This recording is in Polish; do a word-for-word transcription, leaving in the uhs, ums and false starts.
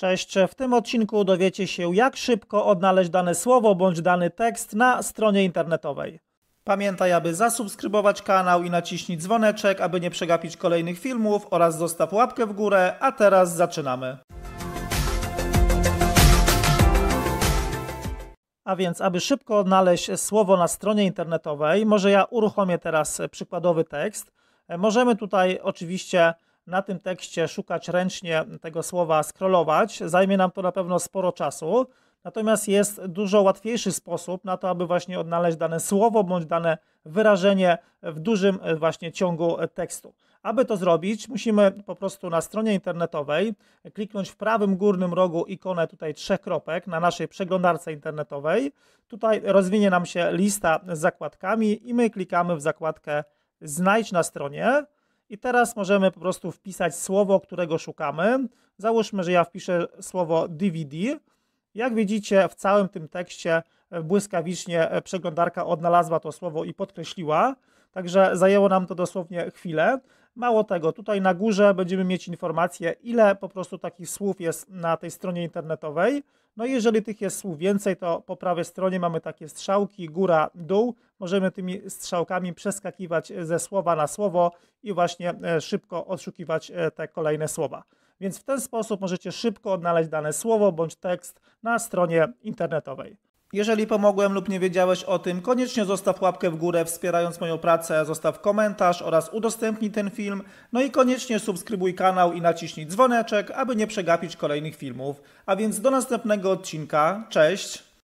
Cześć, w tym odcinku dowiecie się, jak szybko odnaleźć dane słowo bądź dany tekst na stronie internetowej. Pamiętaj, aby zasubskrybować kanał i naciśnij dzwoneczek, aby nie przegapić kolejnych filmów oraz zostaw łapkę w górę, a teraz zaczynamy. A więc, aby szybko odnaleźć słowo na stronie internetowej, może ja uruchomię teraz przykładowy tekst. Możemy tutaj oczywiście na tym tekście szukać ręcznie tego słowa, scrollować. Zajmie nam to na pewno sporo czasu. Natomiast jest dużo łatwiejszy sposób na to, aby właśnie odnaleźć dane słowo bądź dane wyrażenie w dużym właśnie ciągu tekstu. Aby to zrobić, musimy po prostu na stronie internetowej kliknąć w prawym górnym rogu ikonę tutaj trzech kropek na naszej przeglądarce internetowej. Tutaj rozwinie nam się lista z zakładkami i my klikamy w zakładkę Znajdź na stronie. I teraz możemy po prostu wpisać słowo, którego szukamy. Załóżmy, że ja wpiszę słowo D V D. Jak widzicie, w całym tym tekście błyskawicznie przeglądarka odnalazła to słowo i podkreśliła. Także zajęło nam to dosłownie chwilę. Mało tego, tutaj na górze będziemy mieć informację, ile po prostu takich słów jest na tej stronie internetowej. No i jeżeli tych jest słów więcej, to po prawej stronie mamy takie strzałki góra, dół. Możemy tymi strzałkami przeskakiwać ze słowa na słowo i właśnie szybko odszukiwać te kolejne słowa. Więc w ten sposób możecie szybko odnaleźć dane słowo bądź tekst na stronie internetowej. Jeżeli pomogłem lub nie wiedziałeś o tym, koniecznie zostaw łapkę w górę, wspierając moją pracę, zostaw komentarz oraz udostępnij ten film. No i koniecznie subskrybuj kanał i naciśnij dzwoneczek, aby nie przegapić kolejnych filmów. A więc do następnego odcinka. Cześć!